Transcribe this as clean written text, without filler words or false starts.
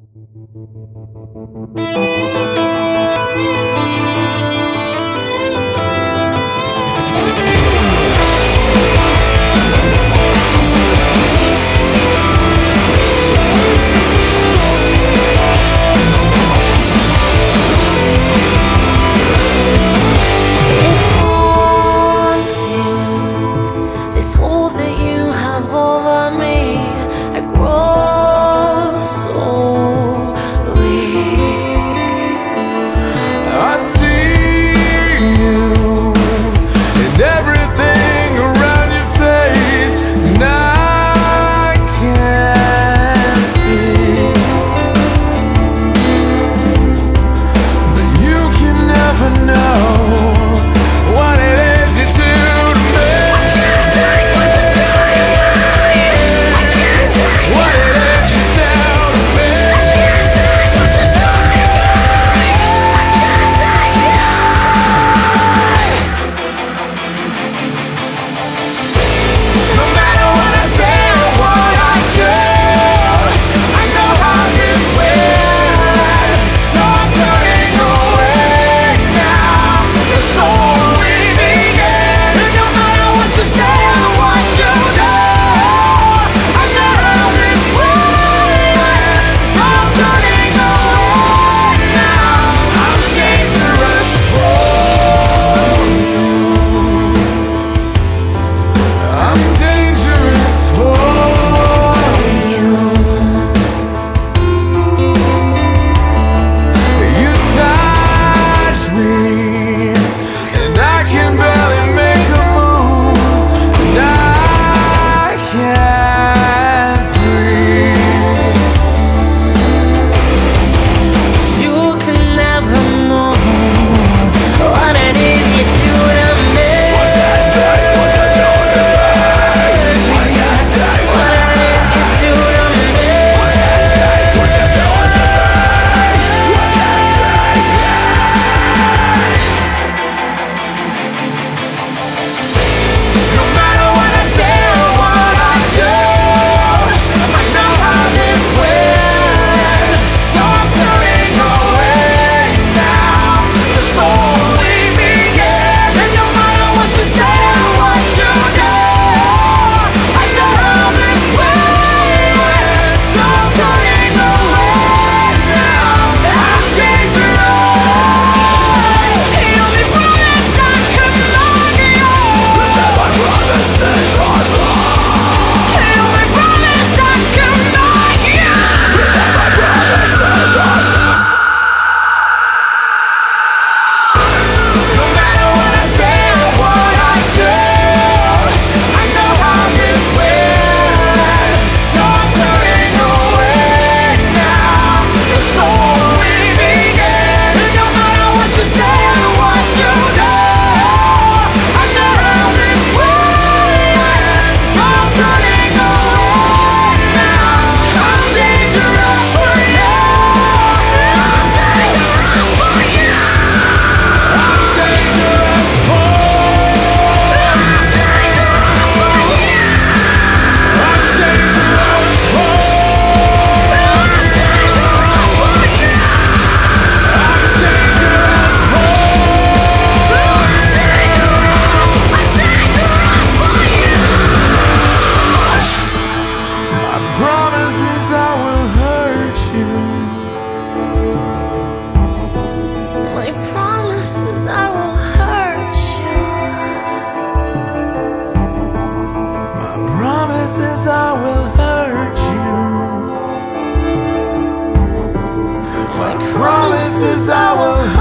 I will